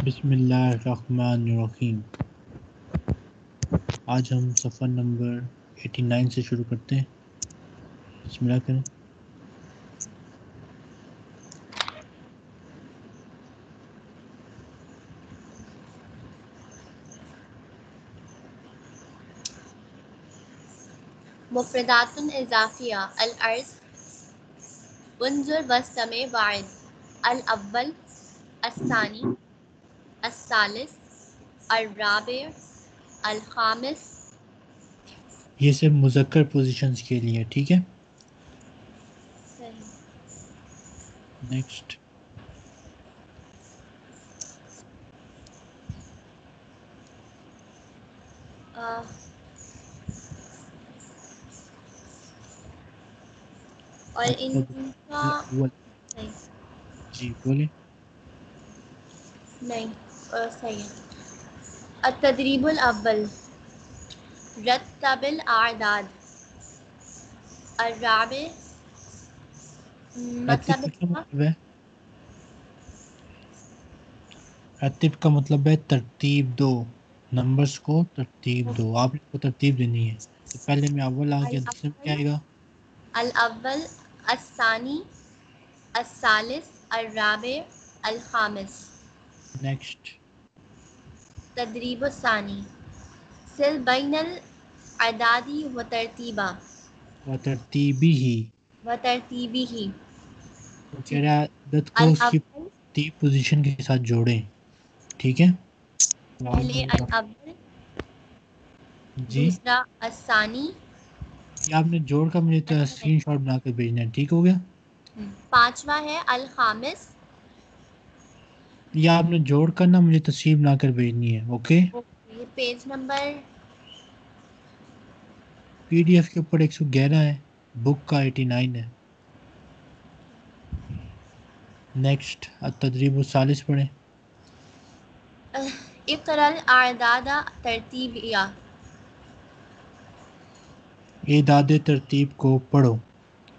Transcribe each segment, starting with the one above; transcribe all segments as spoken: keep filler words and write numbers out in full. बिस्मिल्लाहिर्रहमानिर्रहीम। आज हम सफ़र नंबर नवासी से शुरू करते हैं। बिस्मिल्लाह करें। मुफ़रदातुन इज़ाफ़िया। अल-अर्ज़ उन्ज़ुर वस्तमे वाइद। अल-अव्वल अस्सानी अस्सालिस अर्राबिअ अल-खामिस। ये सब मुज़क्कर पोजीशंस के लिए, ठीक है। नेक्स्ट और इनका जी बोले नहीं और सही है। अतदरीबुल अव्वल रत्तबिल आदाद अर्राबे मतलब रत्तिब का मतलब है तरतीब दो, नंबर्स को तरतीब दो, आप इसको तरतीब देनी है। तो पहले में अव्वल आ गया, दूसरे में क्या आएगा? अल अव्वल अस्सानी अस्सालिस अर्राबे अल-खामिस। नेक्स्ट तदरीब सानी सिल बैनल अदादी व तरतीबा व तरतीबी ही व तरतीबी ही जरा अदद को उसकी तरतीब पोजीशन के साथ जोड़ें, ठीक है। पहले अल अव्वल जी दूसरा अस्सानी। ये आपने जोड़ का मुझे तो स्क्रीनशॉट बना के भेजना है, ठीक हो गया। पांचवा है अल-खामिस। ये आपने जोड़ का ना मुझे तस्वीर बना कर भेजनी है, ओके। ये पेज नंबर पीडीएफ के ऊपर एक सौ ग्यारह है, बुक का नवासी है। नेक्स्ट तदरीब सालिस पढ़ें। इकरल आदादा तरतीबिया एदादे तरतीब को पढ़ो,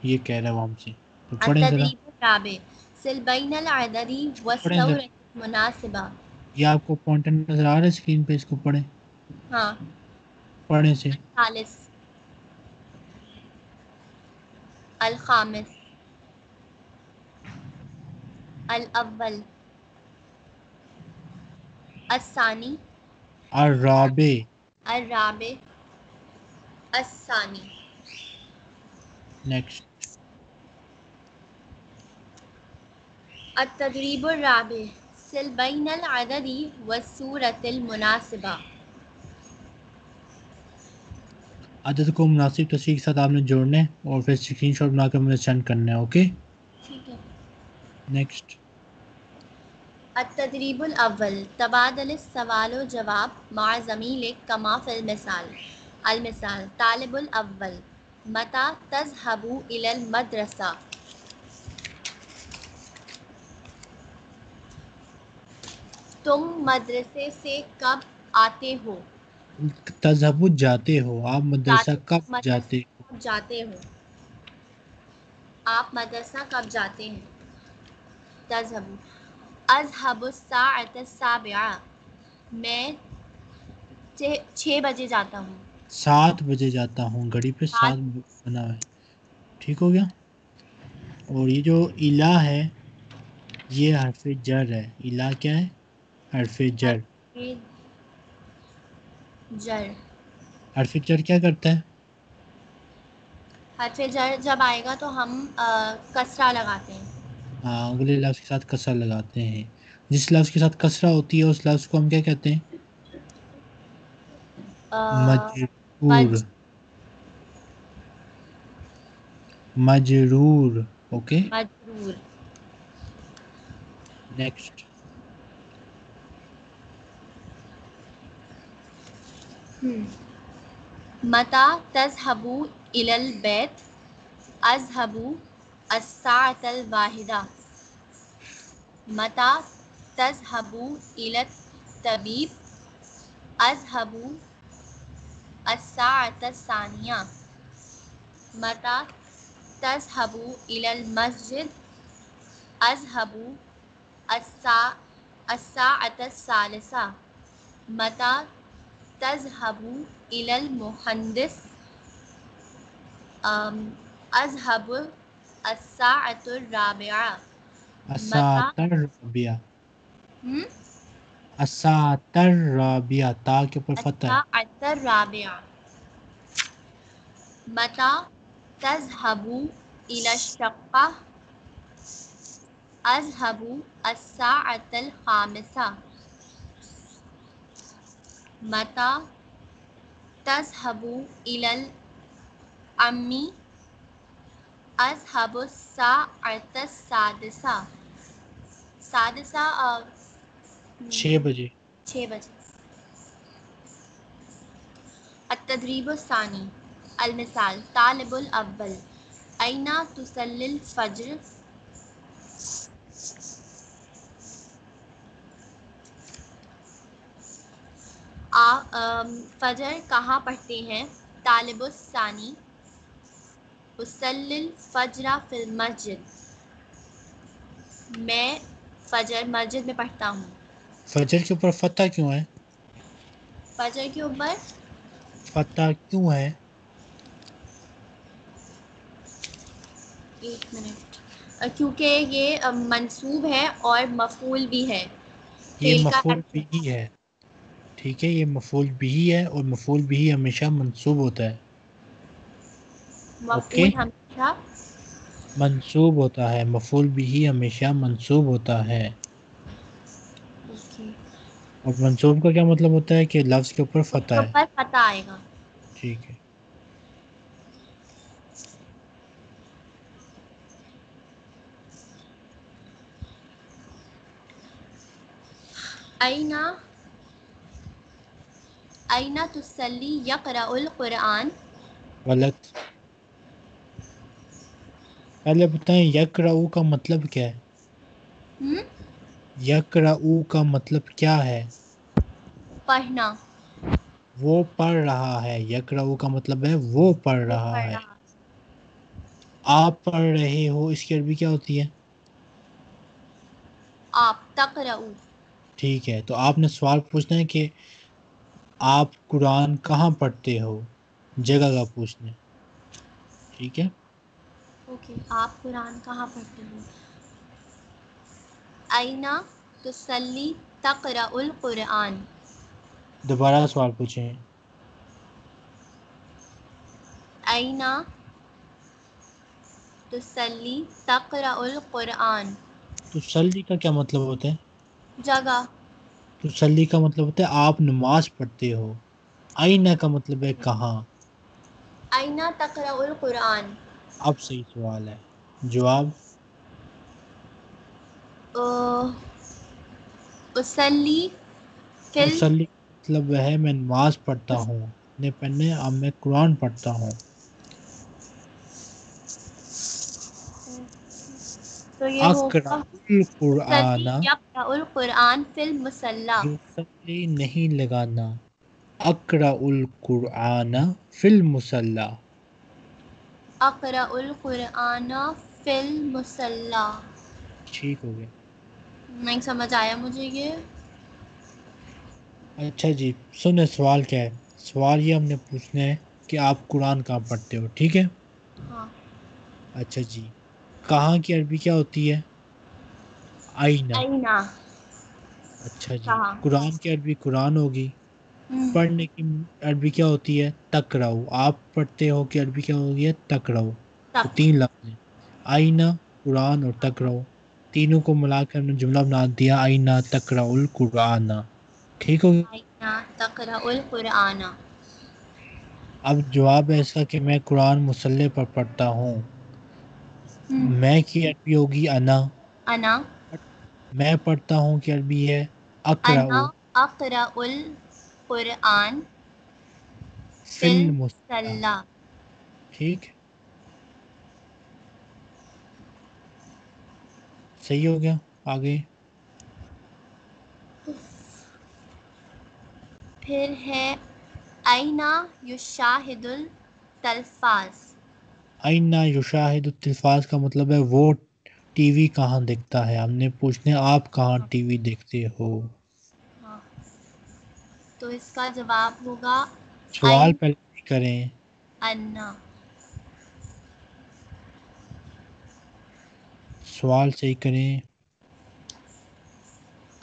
ये कह रहा हूँ हमसे, तो पढ़ें जरा। ये आपको पॉइंटर नजर आ रहा है स्क्रीन पे, इसको पढ़ें। हाँ पढ़ें से अल-खामिस अल-अव्वल अस्सानी अर्राबे अर्राबे अस्सानी। नेक्स्ट अतदरीब राबे सिल बैनल अददी व सूरतिल मुनासिबा अदद को मुनासिब तस्वीर के साथ आपने जोड़ना है और फिर स्क्रीनशॉट बनाकर मुझे सेंड करना है, ओके, ठीक है। नेक्स्ट अतदरीबुल अव्वल तबादल सवाल व जवाब मा ज़मील कमा फिल मिसाल। अल-मिसाल तालिबुल अव्वल मता तज़हबू इलल मदरसा। तुम मदरसे से कब आते हो? तज़हबू जाते हो, आप मदरसा कब जाते हो? जाते हो आप मदरसा कब जाते हैं? तज़हबू अज़हबुस साअतस साबिआ मैं छः बजे जाता हूँ, सात बजे जाता हूँ, घड़ी पे सात बना है, ठीक हो गया। और ये जो इला है ये हर्फ जर है। इला क्या है? हर्फ जर। जर हर्फ जर क्या करता है? हर्फ जर जब आएगा तो हम आ, कसरा लगाते हैं। हाँ, अगले लफ्ज़ के साथ कसरा लगाते हैं। जिस लफ्ज़ के साथ कसरा होती है उस लफ्ज़ को हम क्या कहते हैं? मजरूर, मजरूर, ओके, मजरूर। नेक्स्ट मता तज़हबू इलल बैत अज़हबू अस्साअतल वाहिदा मता तज़हबू इलत तबीब अज़हबू अस्साअतस्सानिया मता तज़हबू इलल मस्जिद अज़हबू अस्साअत अस्सालिसा मता तज़हबू इलल मुहंदिस अज़हबु अस्साअतुर राबिआ अस्साअतुर राबिआ हम अस्साअतुर राबिआ ता के ऊपर फतह अस्साअतुर राबिआ मता तज़हबू इलश्शक़्क़ा अज़हबु अस्साअतल ख़ामिसा मता तज़हबु इलल अम्मी अज़हबु अस्साअतस सादिसा सादिसा छः बजे छः बजे अत्तदरीबु सानी अलमिसाल तालिबुल अव्वल आइना तुसल्लिल फ़ज्र आ, फजर कहाँ पढ़ते हैं तालिबुस सानी उसल्लिल फजरा फिल मस्जिद मैं फजर मस्जिद में पढ़ता हूँ। फजर के ऊपर फतह क्यों है? फजर के ऊपर फतह क्यों है? एक मिनट, क्योंकि ये मंसूब है और मफूल भी है। ये मफूल भी ही है, ठीक है, ये मफूल बिही है और मफूल बिही हमेशा मंसूब होता है। मफूल हमेशा मंसूब होता है, मफूल बिही हमेशा मंसूब होता है। और मंसूब का क्या मतलब होता है कि लफ्ज के ऊपर फतह है, ऊपर फतह आएगा, ठीक है। आईना आइना तुसल्ली यक़राउल क़ुरआन गलत। पहले बताएं यक़राउ का मतलब क्या है? हम्म यक़राउ का मतलब क्या है? पढ़ना। वो पढ़ रहा है, यक़राउ का मतलब है वो पढ़ रहा, वो पढ़ रहा है। आप पढ़ रहे हो, इसकी अरबी क्या होती है? आप तक़राउ, ठीक है। तो आपने सवाल पूछना है कि आप कुरान कहाँ पढ़ते हो, जगह का पूछना, ठीक है? ओके, आप कुरान कहाँ पढ़ते हो? आइना तुसल्ली तक़राउल क़ुरआन। दोबारा सवाल पूछें। आइना तुसल्ली तक़राउल क़ुरआन। तुसल्ली का क्या मतलब होता है? जगह। तुसल्ली का मतलब होता है आप नमाज पढ़ते हो। आईना का मतलब है कहाँ? आईना तक़राउल क़ुरआन। अब सही सवाल है, जवाब उसल्ली फिल उसल्ली मतलब है मैं नमाज पढ़ता हूँ, अपने पन्ने अब मैं कुरान पढ़ता हूँ। तो ये अक़राउल क़ुरआन फिल मुसल्ला नहीं लगाना, अक़राउल क़ुरआन फिल मुसल्ला, अक़राउल क़ुरआन फिल मुसल्ला, ठीक हो गया। नहीं समझ आया मुझे ये। अच्छा जी, सुने सवाल क्या है? सवाल ये हमने पूछना है कि आप कुरान कहाँ पढ़ते हो, ठीक है? हाँ। अच्छा जी, कहाँ की अरबी क्या होती है? आईना। आईना। अच्छा जी, कुरान की अरबी कुरान होगी। पढ़ने की अरबी क्या होती है? तक़राउ। आप पढ़ते हो कि अरबी क्या होगी है? तक़राउ। तो तीन लफ्ज़ हैं, आईना, कुरान और तक़राउ, तीनों को मिलाकर हमने जुमला बना दिया आईना तक़राउल कुरान, ठीक हो गया? आईना तक़राउल कुरान। अब जवाब है इसका कि मैं कुरान मुसल्ले पर पढ़ता हूँ। मैं की अरबी होगी अना। अना। मैं पढ़ता हूँ की अरबी है अक़राउ। अक़राउल क़ुरआन फिल मुसल्ला, ठीक, सही हो गया। आगे फिर है आइना युशाहिदुल तलफ़ाज़। आइना युशाहिदुल तलफ़ाज़ का मतलब है वो टीवी कहाँ दिखता है, हमने पूछने आप कहाँ टीवी देखते हो। हाँ। तो इसका जवाब होगा सवाल पहले नहीं करें। अन्ना सवाल सही करें।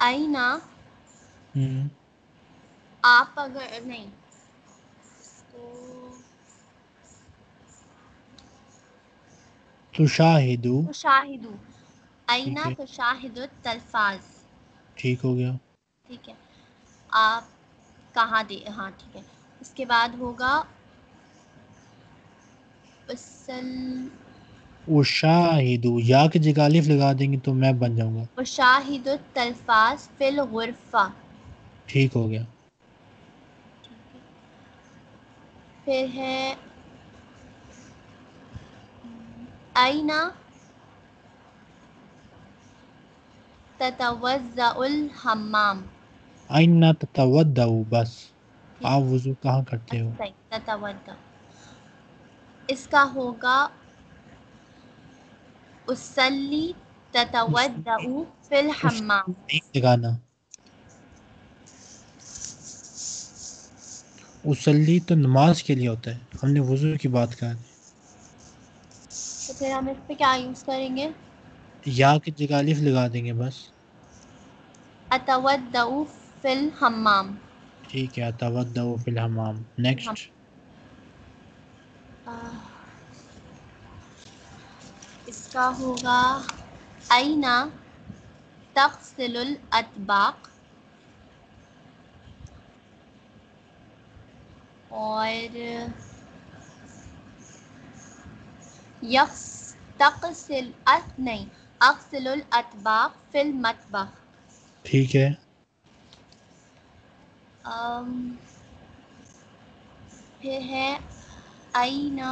आईना आप अगर नहीं तुशाहिदु तुशाहिदु आईना तुशाहिदु तल्फाज ठीक हो गया। ठीक है आप कहाँ दे हाँ ठीक है। इसके बाद होगा उशाहिदु, या की जगह अलिफ लगा देंगे तो मैं बन जाऊंगा। उशाहिदु तल्फाज फिल गुरफा ठीक हो गया। फिर है आईना ततवज़्ज़उल हम्माम आईना ततवज़्ज़उ बस आप वुज़ू कहाँ करते हो ततवज़्ज़उ। इसका होगा उसल्ली ततवज़्ज़उ फिल हम्माम नहीं लगाना, उसल्ली तो नमाज के लिए होता है, हमने वुज़ू की बात कहा। तो फिर हम इस पे क्या यूज़ करेंगे, या की जगह अलिफ लगा देंगे बस। अतवद्दउ फिल हम्माम ठीक है अतवद्दउ फिल हम्माम। नेक्स्ट इसका होगा आईना तग़सिलुल अतबाक़ और यक्स तक़सिल अत नहीं अक़सिलुल अतबाक़ फिल मतबख़ ठीक है। अम, फिर है आईना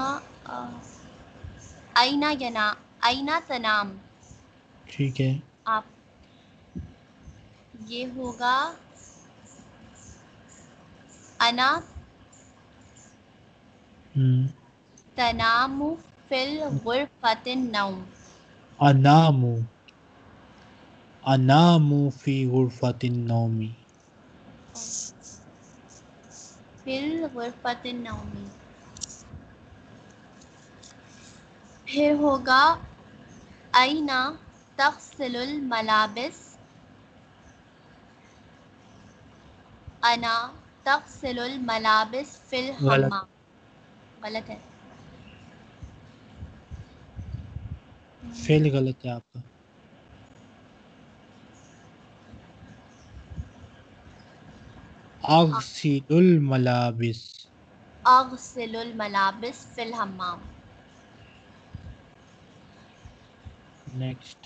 आईना जना आईना तनाम ठीक है आप ये होगा अना तनामु फिल गुरफतिन नौम अनामु अनामु फी गुरफतिन नौमी फिल गुरफतिन नौमी। फिर होगा आईना तग़सिलुल मलाबिस अना तग़सिलुल मलाबिस फिल हम्माम गलत है फेल गलत है आपका। अग़सिलुल मलाबिस अग़सिलुल मलाबिस फिल हम्माम। नेक्स्ट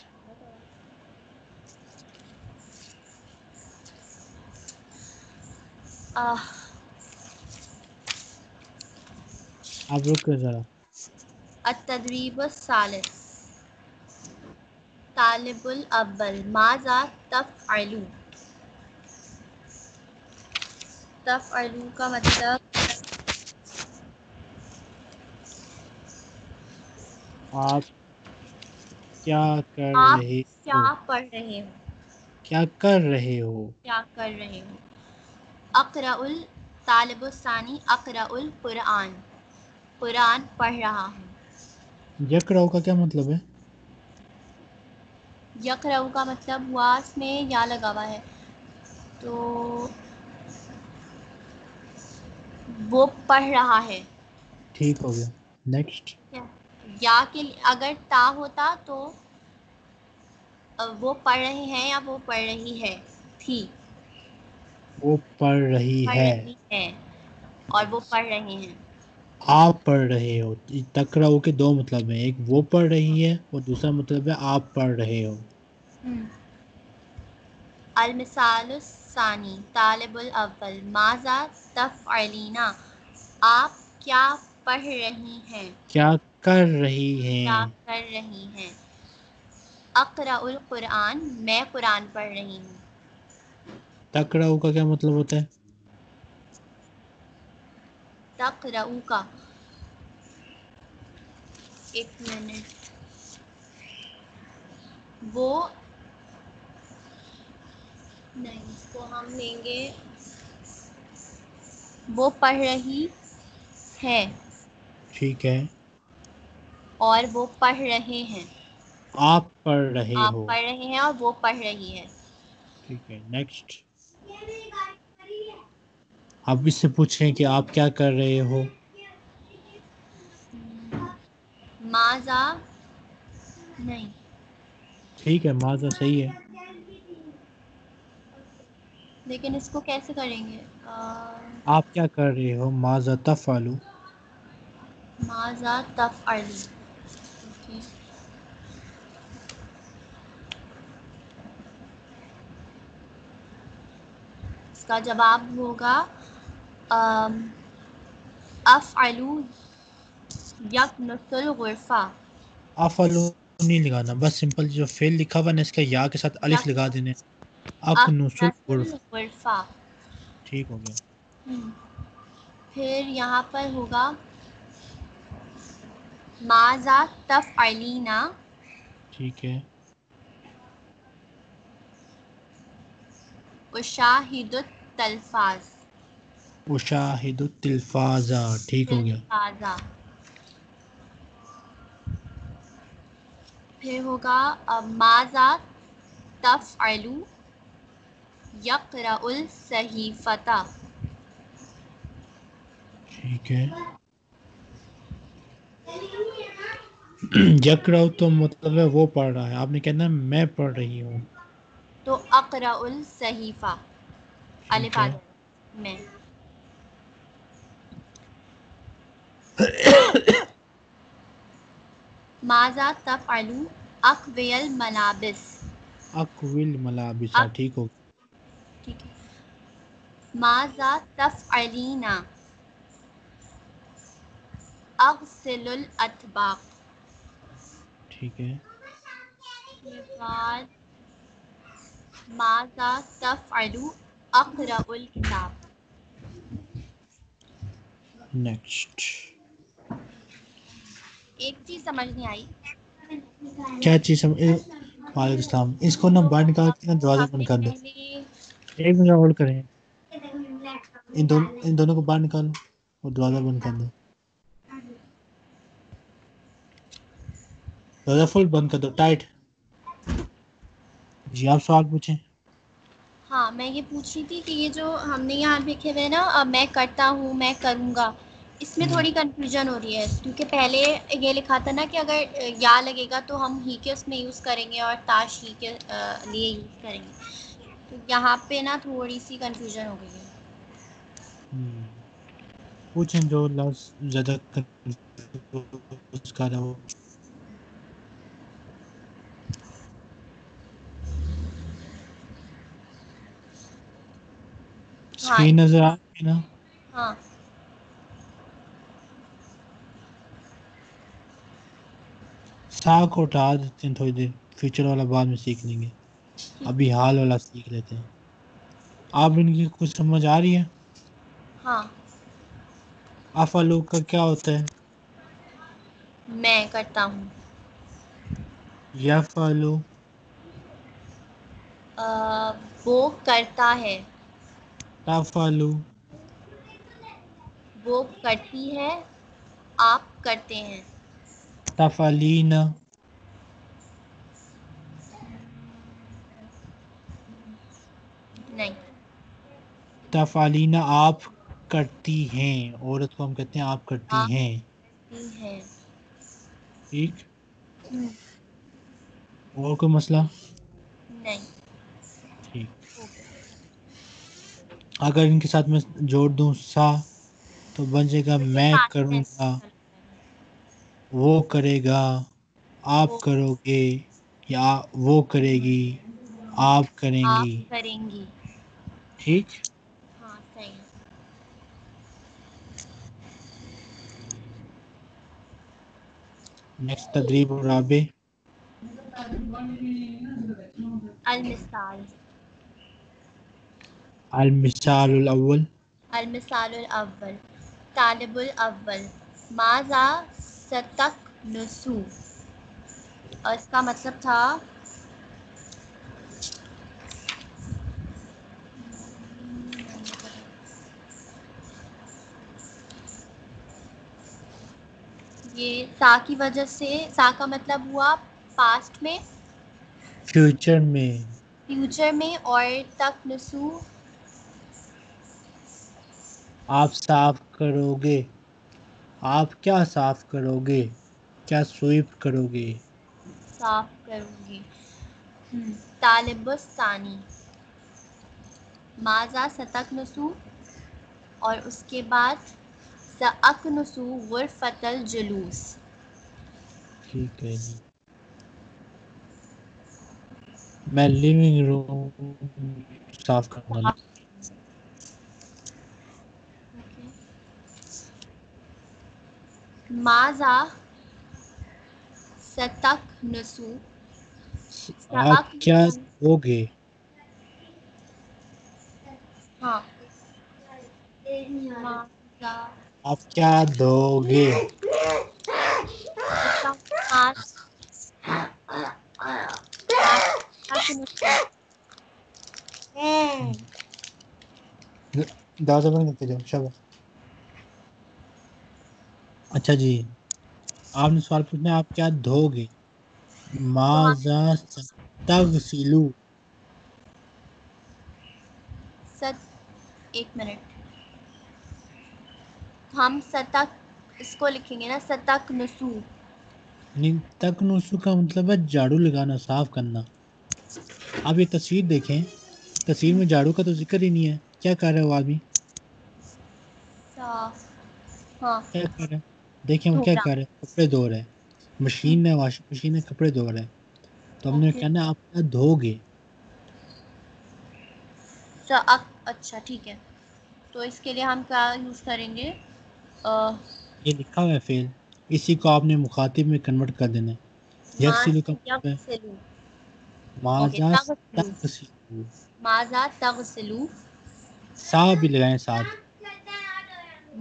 आह आप रुक कर जरा। अत्तदरीबुस सालिस तालिबुल अव्वल माज़ा तफ़अलू तफ़अलू का मतलब आप क्या कर आप रहे क्या हो? पढ़ रहे हो क्या कर रहे हो क्या कर रहे हो। अक़राउल तालिबुस सानी अक़राउल क़ुरआन कुरान पढ़ रहा हूँ। यक़राउ का क्या मतलब है, यक़राउ का मतलब हुआ इसमें या लगा हुआ है तो वो पढ़ रहा है ठीक हो गया। नेक्स्ट या के अगर ता होता तो वो पढ़ रहे हैं या वो पढ़ रही है थी वो पढ़ रही, पढ़ है।, रही है और वो पढ़ रहे हैं आप पढ़ रहे हो। तक़राउ के दो मतलब हैं, एक वो पढ़ रही है और दूसरा मतलब है आप पढ़ रहे हो। अल-मिसालुस सानी तालिबुल अव्वल माज़ा तफ़अलीना आप क्या पढ़ रही हैं क्या कर रही हैं क्या कर रही हैं। अक़राउल क़ुरआन मैं कुरान पढ़ रही हूँ। तक़राउ का क्या मतलब होता है, तक़राउ का एक मिनट वो नहीं, इसको हम लेंगे वो पढ़ रही है, ठीक है, और वो पढ़ रहे हैं, आप पढ़ रहे आप हो, आप पढ़ रहे हैं और वो पढ़ रही है, ठीक है। नेक्स्ट आप इससे पूछें कि आप क्या कर रहे हो। माजा नहीं, ठीक है, माजा सही है, लेकिन इसको कैसे करेंगे? आ... आप क्या कर रहे हो, माजा तफअलू, माजा तफअलू, ओके। इसका जवाब होगा अफअलू यकनसुल गुरफा। अफअलू नहीं लगाना, बस सिंपल जो फेल लिखा हुआ है इसका या के साथ अलिफ लगा देने, ठीक हो गया। फिर यहाँ पर होगा माजा तफअलीना, ठीक है, उशाहिदुत तल्फाज, उशाहिदुत तल्फाजा, ठीक हो गया। फिर होगा माजा तफअलू यक़राउल सहीफ़ता, ठीक है। यक़राउ तो मतलब वो पढ़ रहा है, आपने कहना मैं पढ़ रही हूँ, तो अक़राउल सहीफ़ा अलिफ़ आ जाएगा, मैं। माज़ा तफ़अलू अक़विल मलाबिस, अक़विल मलाबिस, ठीक हो, ठीक है। माज़ा तफ़अलीना अग़सिलुल अतबाक़, ठीक है। बाद माज़ा तफ़अलू अक़राउल किताब। नेक्स्ट एक चीज समझ नहीं आई, क्या चीज समझ? वालेकुम अस्सलाम। इसको ना बंद करके ना दरवाजा बंद कर दो, एक मिनट होल्ड करें, इन दोनों इन दोनों को बाहर निकालो और दरवाजा बंद कर दो, दरवाजा फुल बंद कर दो, टाइट। जी आप सवाल पूछें। हाँ, मैं ये पूछ रही थी कि ये जो हमने यहाँ लिखे हुए ना, अब मैं करता हूँ, मैं करूँगा, इसमें थोड़ी कंफ्यूजन हो रही है, क्योंकि पहले ये लिखा था ना कि अगर या लगेगा तो हम ही के उसमें यूज़ करेंगे और ताश ही के लिए यूज़ करेंगे, यहाँ पे ना थोड़ी सी कंफ्यूजन हो गई है। पूछें जो लफ्ज ज़्यादा उसका हो। स्क्रीन नजर आ रही है ना? हाँ। साग को उठा देते हैं थोड़ी देर, फ्यूचर वाला बाद में सीख लेंगे, अभी हाल वाला सीख लेते हैं। आप इनकी कुछ समझ आ रही है? हाँ। अफ़अलू का क्या होता है? मैं करता हूँ। यफ़अलू वो करता है। तफ़अलू वो करती है, आप करते हैं। तफ़अलीना नहीं। तफ़अलीना आप करती हैं, औरत को हम कहते हैं आप करती आप हैं, है। ठीक, और कोई मसला नहीं, ठीक। अगर इनके साथ मैं जोड़ दूं सा तो बन जाएगा मैं करूँगा, वो करेगा, आप करोगे, या वो करेगी, आप करेंगी, आप करेंगी, ठीक। हाँ, सही। नेक्स्ट तदरीब और राबे अल-मिसाल, अल-मिसालुल अव्वल, अल-मिसालुल अव्वल, तालिबुल अव्वल, माज़ा सतक नुसू, और इसका मतलब था ये सा की वजह से, सा का मतलब हुआ पास्ट में, फ्यूचर में, फ्यूचर में और तक नसू आप साफ करोगे, आप क्या साफ करोगे, क्या स्वीप करोगे, साफ करोगे। तालिबुस्तानी माजा सतक नसू और उसके बाद सक नसू गुरफतल जुलूस। ठीक है जी। मैं लिविंग रूम साफ करना। माजा सतक नसू आप क्या दोगे। हाँ आप क्या दोगे, दादा बन करते जाओ शाबाश। अच्छा जी, आपने सवाल पूछना आप क्या धोगे। माजा तगसिलू सत, एक मिनट, हम सतक इसको लिखेंगे ना, सतक नसू। नहीं, तक नसू का मतलब है झाड़ू लगाना, साफ करना। आप ये तस्वीर देखें, तस्वीर में झाड़ू का तो जिक्र ही नहीं है। क्या कर रहा है वो आदमी, साफ। हाँ क्या कर रहा है, देखें वो क्या कर रहा है, कपड़े धो रहे हैं। मशीन में, वाशिंग मशीन में कपड़े धो रहे हैं। तो हमने okay. कहना आप क्या धोगे। अच्छा ठीक है, तो इसके लिए हम क्या यूज करेंगे। आ, ये लिखा हुआ है फेल, इसी को आपने मुखातिब में कन्वर्ट कर देना। माजा तगसिलू, सा भी लगाएं साथ,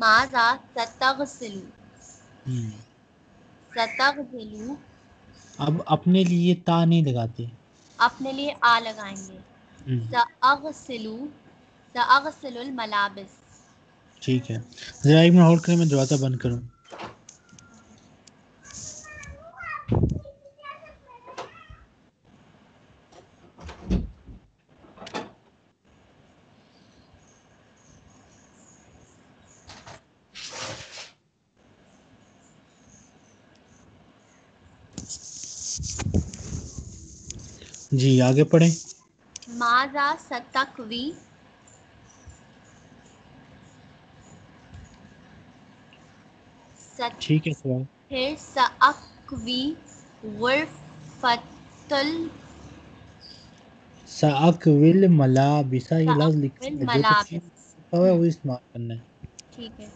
माजा तगसिलू, तगसिलू। अब अपने लिए ता नहीं लगाते, अपने लिए आ लगाएंगे। तगसिलू, तगसिलुल मलाबिस। ठीक है, जरा एक मिनट होल्ड करें, मैं दरवाजा बंद करूँ। जी आगे पढ़ें। माजा सतकवी सत, ठीक है सवाल। फिर सकवी गुरफतल सकविल मलाबिसा, ये लफ्ज लिखना है वो इस्तेमाल करना है। ठीक है।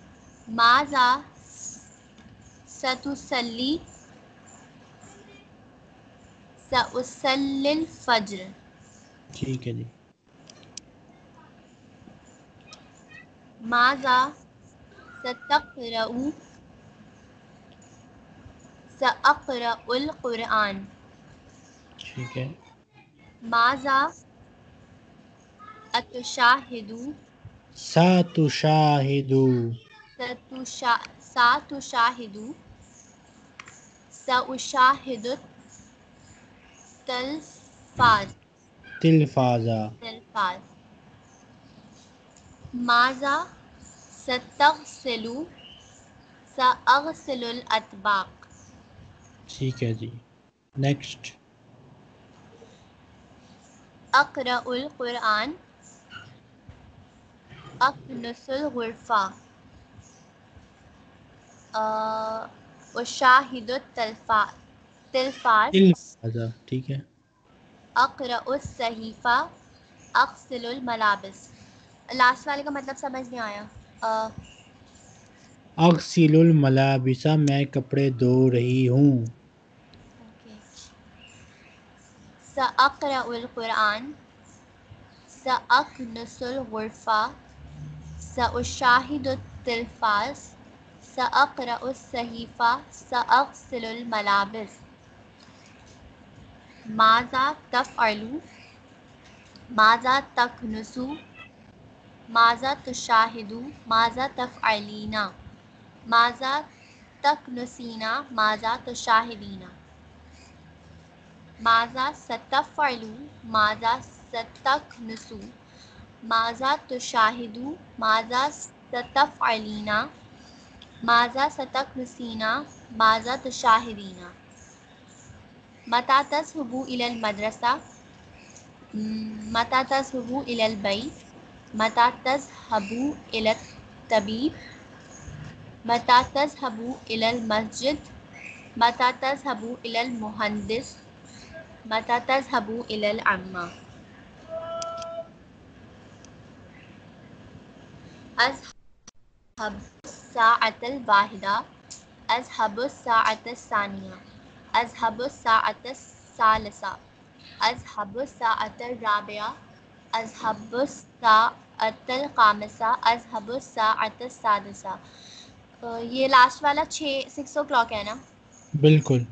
माजा सतुसल्ली सउसल्लिल फज्र। ठीक है जी। माजा सतक़रऊ सअक़रउल कुरान। ठीक है। माजा अतुशाहिदु सतुशाहिदु सतुशा सतुशाहिदु सउशाहिदु तल्फाज तिल्फाजा तिल्फाज। माजा सतगसिलू सअगसिलुल अतबाक। ठीक है जी। नेक्स्ट। अक़रउल कुरान अक़नसुल गुरफा उशाहिदुत तल्फा तिल्फाज। ठीक है। अक़रउस सहीफ़ा अग़सिलुल मलाबिस। लास्ट वाले का मतलब समझ नहीं आया। अग़सिलुल मलाबिसा, मैं कपड़े धो रही हूँ। सअक़रउल कुरान सअक़नसुल गुरफ़ा सउशाहिदुत तिल्फाज सअक़रउस सहीफ़ा सअग़सिलुल मलाबिस। माजा तफ़अलू माजा तकनसू माजा तुशाहिदू माजा तफ़अलीना माजा तक नसीना माजा तो शाहिदीना, माजा सतफ़लू माजा सतक नसू, माजा तो शाहिदू माजा सतफ़लीना, माजा सतक नसीना माजा तो शाहिदीना। मता तस्बू इलल मदरसा, मता तस्बू इलल बैत, मता तस्हबू इलल तबीब, मता तस्हबू इलल मस्जिद, मता तस्हबू इलल मुहंदिस, मता तस्हबू इलल अम्मा। अज़हबु साअतल वाहिदा, अज़हबु साअतस सानिया, अज़हबु साअतस सालिसा, अज़हबु साअतर राबिया, अज़हबु साअतल खामिसा, अज़हबु साअतस सादिसा। ये लास्ट वाला छः सिक्स ओ क्लॉक है ना? बिल्कुल।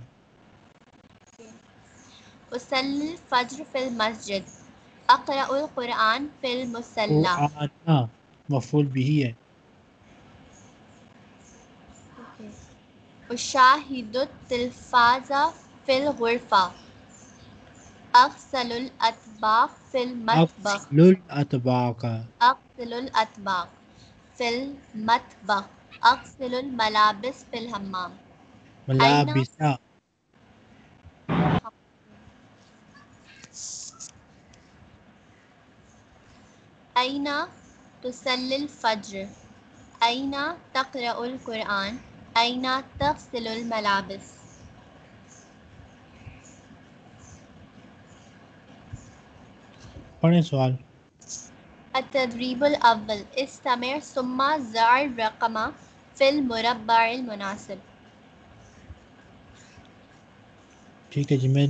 उसल्ल फज्र फिल मस्जिद, अक़रा उल कुरान फिल मुसल्ला। हाँ, मफ़ऊल बिही है। उशाहिदु तिल्फ़ाज़ा फिल गुरफ़ा, अग़सलुल अतबाक़ फिल मतबख़, अग़सलुल अतबाक़ अग़सलुल अतबाक़ फिल मतबख़, अग़सिलुल मलाबिस फिल हम्माम। मलाबिसा। आइना तुसल्लिल फज्र, आइना तक़रउल कुरान, आइना तग़सिलुल मलाबिस। पढ़ें सवाल। अतदरीबुल अव्वल, इस्तमअ सुम्मा ज़र रक़मा फिल मुरब्बाइल मुनासिब। ठीक है जी, मैं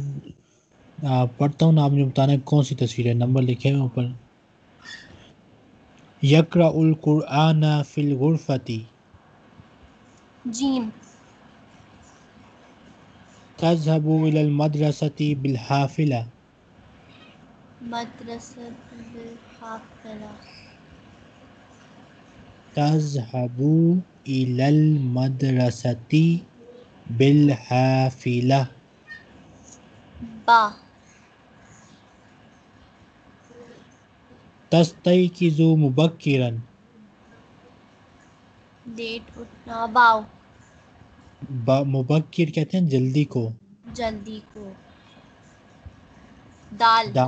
पढ़ता हूँ ना, आप मुझे बताना है कौन सी तस्वीर है, नंबर लिखे हैं ऊपर। यक़रा उल कुरान फिल गुरफ़ती, जीम। तज़हबु इलल मदरसती बिल हाफ़िला, मदरसती बिल हाफ़िला। तज़हबु इलल मदरसती बिल हाफ़िला। बा। तस्तयकिज़ु मुबक्किरन, लेट उठना। बाव। बा, मुबक्किर कहते हैं जल्दी को, जल्दी को। दाल। दा।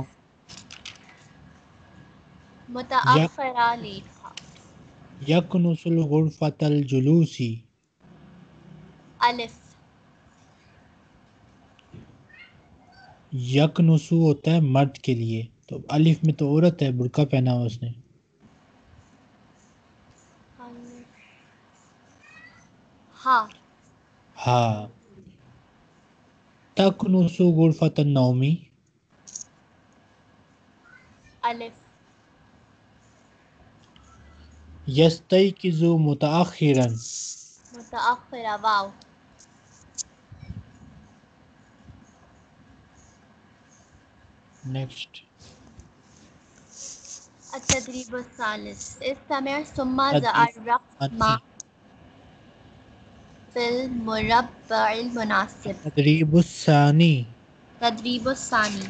मुतअख़्ख़िरा, लेट। यकनुसुल गुरफ़तल जुलूसी, अलिफ। यकनुसु होता है मर्द के लिए, तो अलिफ में तो औरत है, बुर्का पहना हुआ उसने। हाँ। हाँ। तकनुसु गुरफ़तल नौमी, अलिफ। यस्तयकिज़ु मुतअख़्खिरन, मुतअख़्खिरा। वाव। नेक्स्ट। अतदरीबुल सालिस, इस्तमअ सुम्मा ज़र रक़मा फिल मुरब्बाइल मुनासिब। तदरीबुस सानी, तदरीबुस सानी।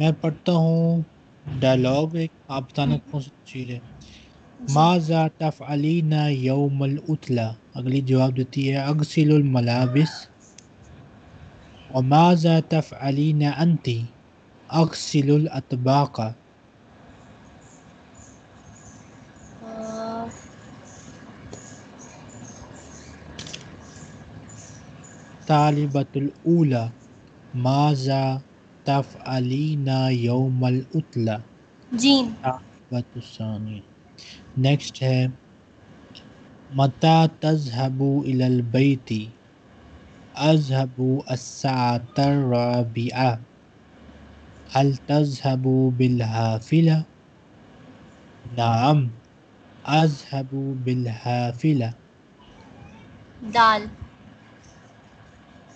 मैं पढ़ता हूँ डायलॉग, एक आप बताना कौन सी चीज़ है। माज़ा तफ़अलीना यौमल उतला, अगली जवाब देती है अग़सिलुल मलाबिस, और माज़ा तफ़अलीना अंती अग़सिलुल अतबाक़। तालिबतुल ऊला माज़ा तफ़अलीना यौमल उतला, जीम। तालिबतुस सानी। नेक्स्ट है मता तज़हबु इलल बैती अज़हबु अस्साअतर राबिआ, हल तज़हबु बिल हाफ़िला? नाम, अज़हबु बिल हाफ़िला। दाल।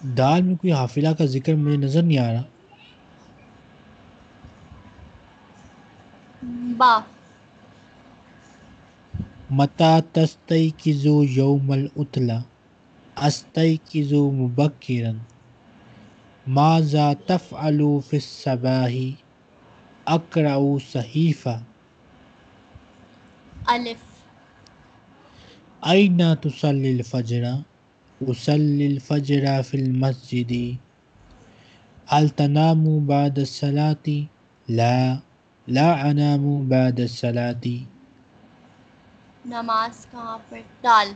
दाल में कोई हाफिला का जिक्र मुझे नज़र नहीं आ रहा। बा मता तस्तई किजो यौमल उतला अस्तई किजो मुबक्किरन माजा तफ़अलु फिस सबाही अक़राउ सहीफ़ा अलिफ अयना तुसल्लिल फ़जरा उसल्लिल फ़जरा फ़िल मस्जिदी हल तनामु बाद सलाती ला ला अनामु बाद सलाती। नमाज कहाँ पर दाल।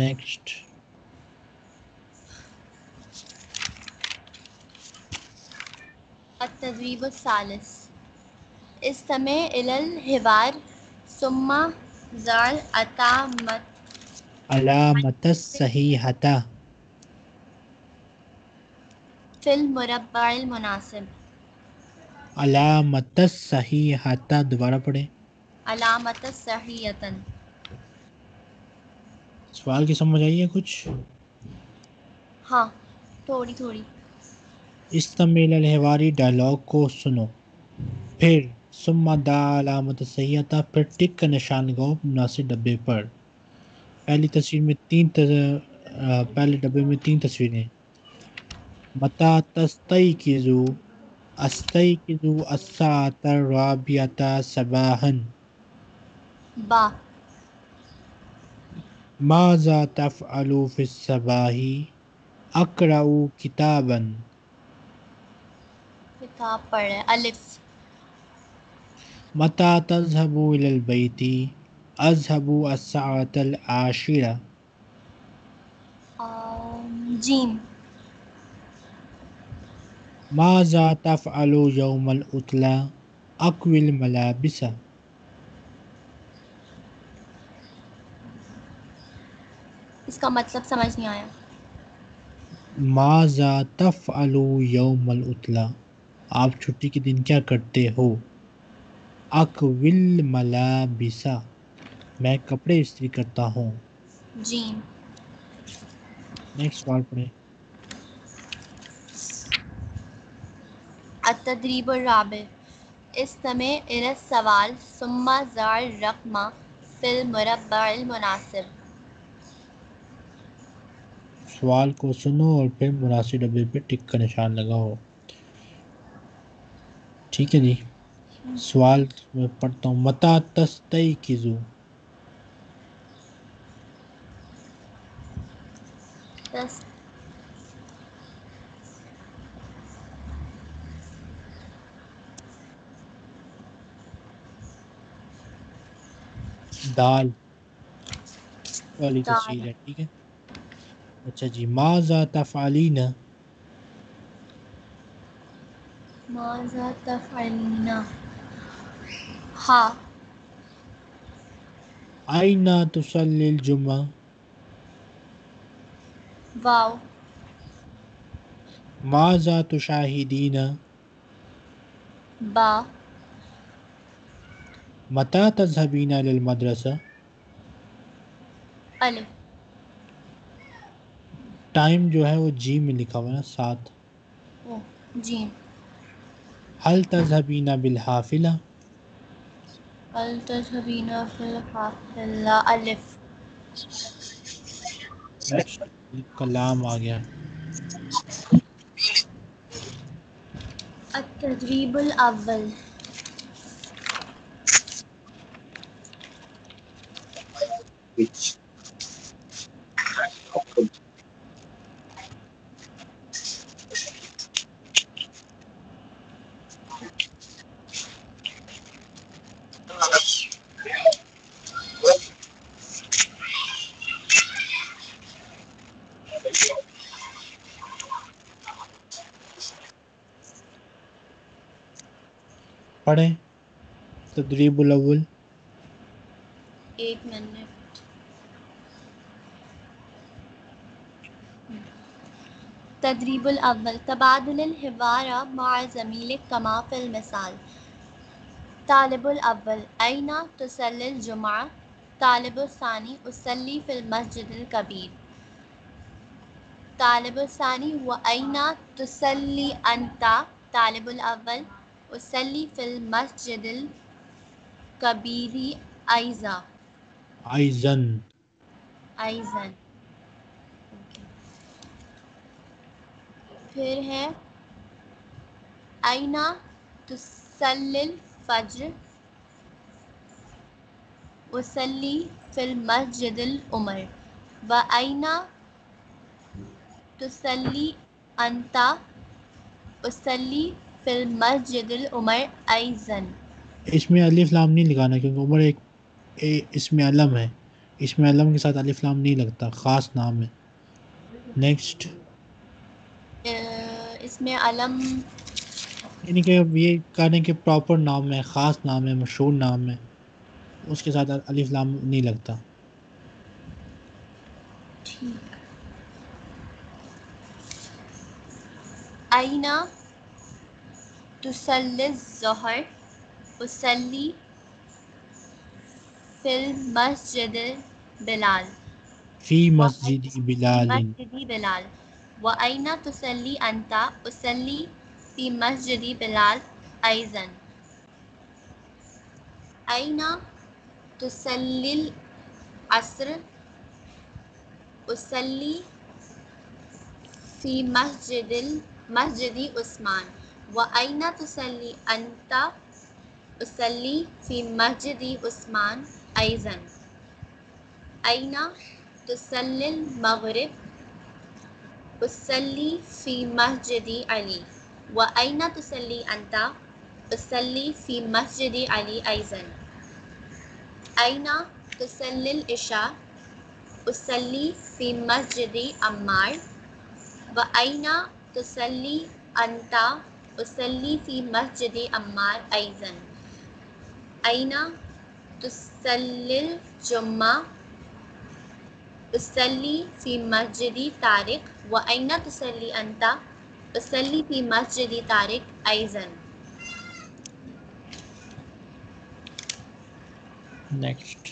नेक्स्ट अतदवीब सालिस इस्तमे इलल हिवार सुम्मा ज़ाल अता मत अलामत सहीहता फिल मुरब्बाइल मुनासिब अलामत सहीहता दोबारा पढ़े अलामत सहीहतन। सवाल की समझ आई है कुछ? हाँ थोड़ी थोड़ी। इस्तमिल अलहवारी डायलॉग को सुनो फिर सुम्मा दा अलामत सहीहता फिर टिक का निशान लगाओ मुनासिब डब्बे पर। पहली तस्वीर में तीन तस्वीर, पहले डब्बे में तीन तस्वीरें मता तस्तयकिज़ू अस्तयकिज़ू अस्साअत राबिअता सबाहन बा माज़ा तफ़अलु फ़िस्सबाही अक़राउ किताबन किताब पढ़े अलिफ मता तज़हबु इलल बैती अज़हबु अस्साअतल आशिरा जीम माज़ा तफ़अलु यौमल उतला अक़विल मलाबिसा इसका मतलब समझ नहीं आया। माज़ा तफ़अलु यौमल उतला आप छुट्टी के दिन क्या करते हो। अक़विल मलाबिसा मैं कपड़े इस्त्री करता हूँ। जी नेक्स्ट सवाल पढ़े अतदरीब राबे इस्तमे इलस सवाल सुम्मा ज़ार रक़मा फ़िल मुरब्बाइल मुनासिब सवाल को सुनो और फिर मुनासिब डब्बे पे टिक का निशान लगाओ। ठीक है जी सवाल मैं पढ़ता हूँ मता तस्तयकिज़ू तस... दाल वाली तस्वीर है। ठीक है अच्छा जी माज़ा तफ़अलीना माज़ा तफ़अलीना हाँ आइना तुसल्लिल जुम्मा वाओ माज़ा तुशाहिदीना बा मता तज़हबीना लिल मदरसा अलिफ टाइम जो है वो जी में लिखा हुआ है साथ ओ, जी हल तज़हबीना बिल हाफिला हल तज़हबीना बिल हाफिला अलिफ कलाम आ गया। अतदरीबुल अव्वल पढ़े तदरीबुल अव्वल एक मिनट तदरीबुल अव्वल तबादुल हिवारा मअ ज़मीलिक कमा फ़िल मिसाल तालिबुल अव्वल अयना तुसल्लिल जुमा तालिबुस सानी उसल्ली फ़िल मस्जिदिल कबीर तालिबुल सानी व आइना तुसल्ली अंता तालिबुल अव्वल उसल्ली फिल मस्जिदिल कबीरी आइजा आइजन आइजन। फिर है आइना तुसल्लिल फज्र उसल्ली फिल मस्जिदिल उमर व आइना तुसल्ली अंता उसल्ली फिल मस्जिदिल उमर आइजन। इसमें अलिफ लाम नहीं लगाना क्योंकि उमर एक इसमें अलम है, इसमें अलम के साथ अलिफ लाम नहीं लगता, ख़ास नाम है। नेक्स्ट इसमें अलम यानी कि ये कहने के प्रॉपर नाम है, ख़ास नाम है, मशहूर नाम है, उसके साथ अलिफ लाम नहीं लगता। ठीक। आइना तुसल्ली ज़ोहर उसल्ली फिल मस्जिद बिलाल फी मस्जिद बिलाल मस्जिद बिलाल व आइना तुसल्ली अंता उसल्ली फी मस्जिदी बिलाल आइजन। आइना तुसल्लिल अस्र उसल्ली फी मस्जिदिल मस्जिदी उस्मान व आइना तुसल्ली अंता उसल्ली फी मस्जिदी उस्मान आइजन। आइना तुसल्लिल मगरिब उसल्ली फी मस्जिदी अली व आइना तुसल्ली अंता उसल्ली फी मस्जिदी अली आइजन। आइना तुसल्लिल इशा उसल्ली फी मस्जिदी अम्मार व आइना तुसल्ली अंता उसल्ली फी मस्जिदी अम्मार आइजन। आइना तुसल्लिल जुम्मा उसल्ली फी मस्जिदी तारिक व आइना तुसल्ली अंता उसल्ली फी मस्जिदी तारिक आइजन। नेक्स्ट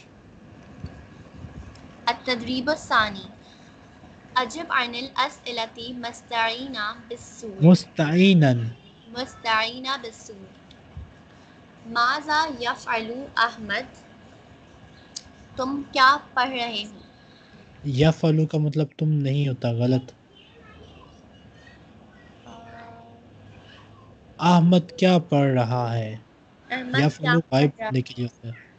अतदरीब सानी अजब अनिल असइलती मुस्तईना बिस्सू मुस्तईनन मुस्तईना बिस्सू माजा यफअलु अहमद तुम क्या पढ़ रहे हो। या फलू का मतलब तुम नहीं होता, गलत। अहमद क्या पढ़ रहा है, या फलू भाई पढ़ने के लिए होता है।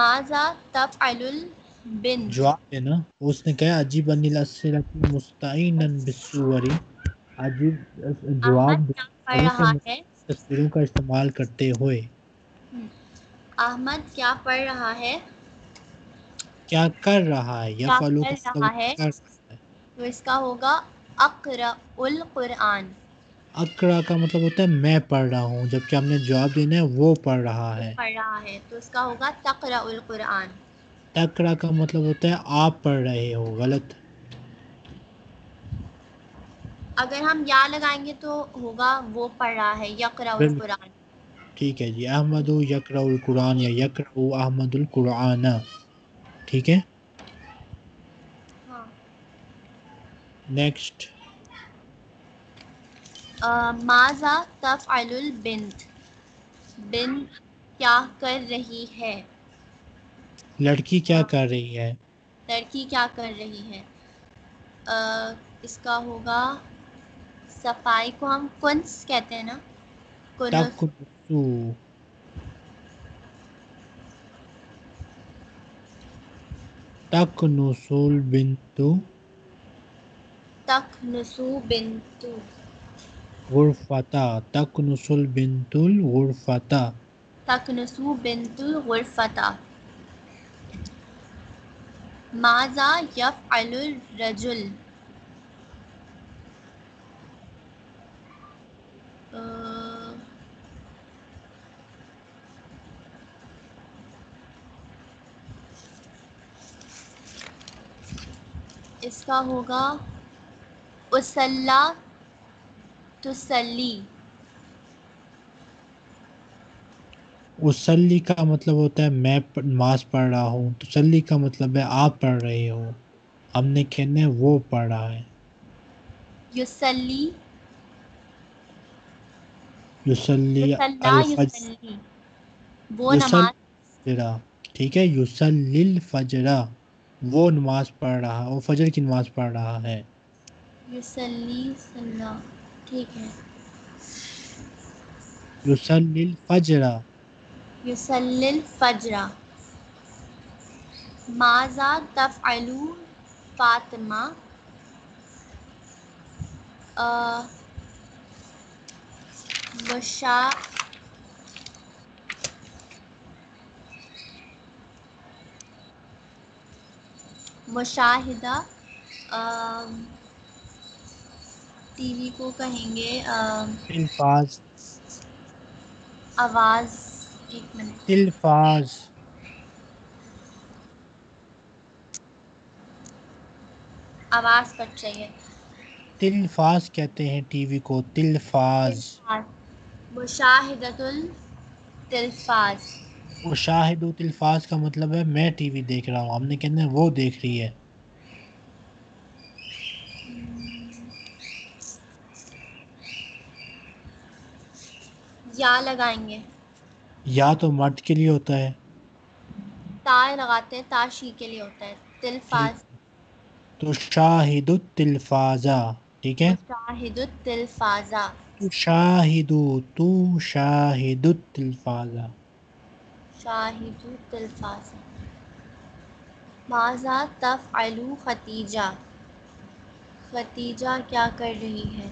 माजा तफअलुल बिन जवाब है ना, उसने कहा अजीब अनिल असलती मुस्तईनन बिस्सुवरी, अजीब जवाब पढ़ रहा है तस्वीरों का इस्तेमाल करते हुए। अहमद क्या पढ़ रहा है, क्या कर रहा है, या फलू रहा है तो इसका होगा अक़राउल कुरान। अक़रा का मतलब होता है मैं पढ़ रहा हूँ, जबकि हमने जवाब देना है वो पढ़ रहा है पढ़ रहा है तो इसका होगा तक़राउल कुरान। तक़रा का मतलब होता है आप पढ़ रहे हो, गलत। अगर हम या लगाएंगे तो होगा वो पढ़ रहा है यक़राउल कुरान। ठीक है जी, अहमदु यक़राउल कुरान या यक़राउ अहमदुल कुरान, ठीक है। हाँ। नेक्स्ट माज़ा तफ़अलुल बिन्त बिन्त क्या कर रही है, लड़की क्या कर रही है, लड़की क्या कर रही है। आ, इसका होगा सफाई को हम कुन्स कहते हैं ना, कुन्स। तकनुसुल बिन्तु तकनुसु बिन्तु गुरफता तकनुसुल बिन्तुल गुरफता तकनुसु बिन्तुल गुरफता। माज़ा यफ़अलुर रजुल इसका होगा उसल्ला तुसल्ली उसल्ली का मतलब होता है मैं नमाज पढ़ रहा हूँ, तो सल्ली का मतलब है आप पढ़ रहे हो, हमने कहना है वो पढ़ रहा है। युसल्ली युसल्ली युसल्ली वो नमाज, ठीक है, युसल्लिल फजरा वो नमाज पढ़ रहा है, वो फजर की नमाज पढ़ रहा है। युसल्ली सल्ला, ठीक है, युसल्लिल फजरा युसल्लिल फजरा। माज़ा तफ़अलू फ़ातिमा, वशा मुशाहिदा, टीवी को कहेंगे इल्फाज, आवाज़, एक मिनट, इल्फाज। आवाज़ पर चाहिए, तिल्फाज कहते हैं टीवी को, तिल्फाज। मुशाहिदतुल तिल्फाज, मुशाहिदो तिल्फाज का मतलब है मैं टीवी देख रहा हूँ, हमने कहना है वो देख रही है। या लगाएंगे, या तो मर्द के लिए होता है, ता लगाते हैं, ताशी के लिए होता है, तिल्फाज, तो शाहिदु तिल्फाजा, ठीक है, शाहिदु तिल्फाजा, तो शाहिदु तू शाहिदु तिल्फाजा, शाहिदु तिल्फाजा। माज़ा तफ़अलु खतीजा, खतीजा क्या कर रही है,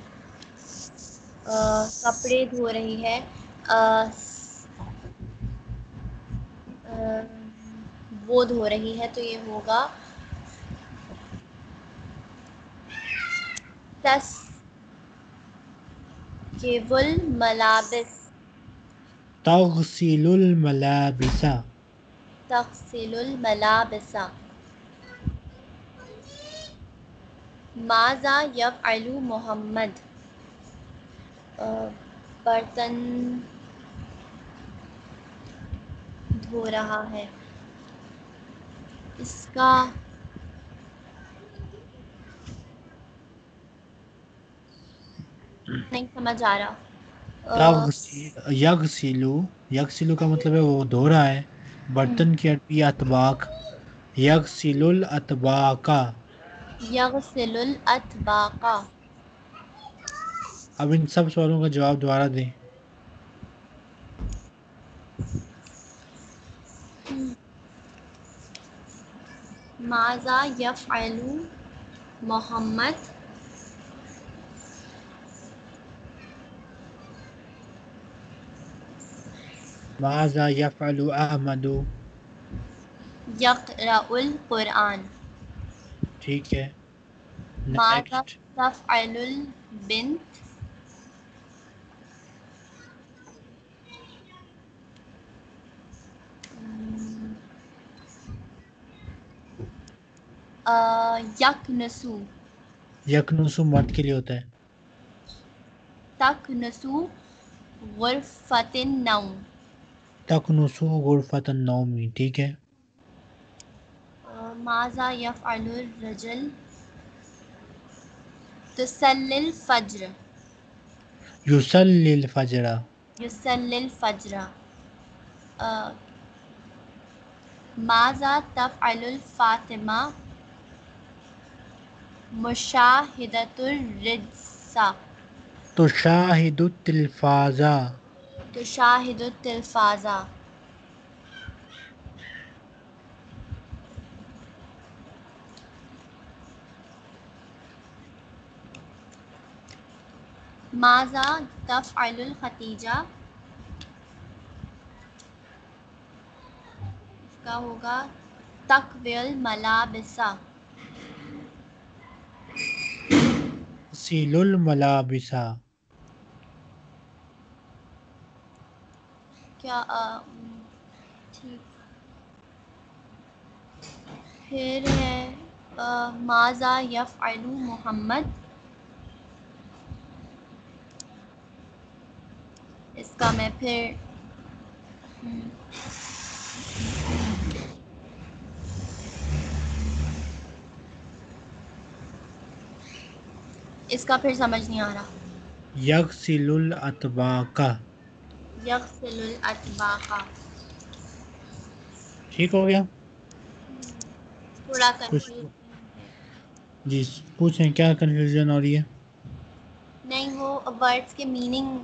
आ, कपड़े धो रही है, आ, आ, वो धो रही है, तो ये होगा तस्किबुल मलाबिस, तग़सिलुल मलाबिसा, तग़सिलुल मलाबिसा। माज़ा यफ़अलु मोहम्मद, बर्तन धो रहा है, इसका नहीं समझ आ रहा। यगसिलू, यगसिलू का मतलब है वो धो रहा है, बर्तन की अरबी अतबाक, यगसिलुल अतबाका, यगसिलुल अतबाका। अब इन सब सवालों का जवाब दोबारा दें। माज़ा यफ़अलु मोहम्मद, माज़ा यफ़अलु अहमदु, यक़राउल कुरान, ठीक है। माज़ा तफ़अलुल बिन्त, यकनसु, यकनसु मर्द के लिए होता है, तकनसु ग़ुरफ़तन नौम, तकनसु ग़ुरफ़तन नौमी, ठीक है। माज़ा यफ़अलुर रजुल तुसल्लिल फ़ज्र, युसल्लिल फ़ज्रा, युसल्लिल फ़ज्रा। माज़ा तफ़अलुल फ़ातिमा मुशाहिदतुर रिज्सा, तुशाहिदुत तिल्फ़ाज़ा, तुशाहिदुत तिल्फ़ाज़ा। माज़ा तफ़अलुल खतीजा, इसका होगा तकविल मलाबिसा, सिलुल मलाबिसा। क्या ठीक, फिर है माज़ा यफ़अलु मोहम्मद, इसका मैं फिर इसका फिर समझ नहीं आ रहा। यगसिलुल अतबाका, यगसिलुल अतबाका ठीक हो गया। थोड़ा कंफ्यूज जी, पूछें क्या कंफ्यूजन हो रही है? नहीं, वो वर्ड्स के मीनिंग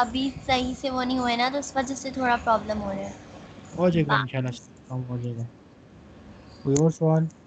अभी सही से वो नहीं हुए ना, तो उस वजह से थोड़ा प्रॉब्लम हो रहा है। हो जाएगा इंशाल्लाह, हो जाएगा। कोई और सवाल?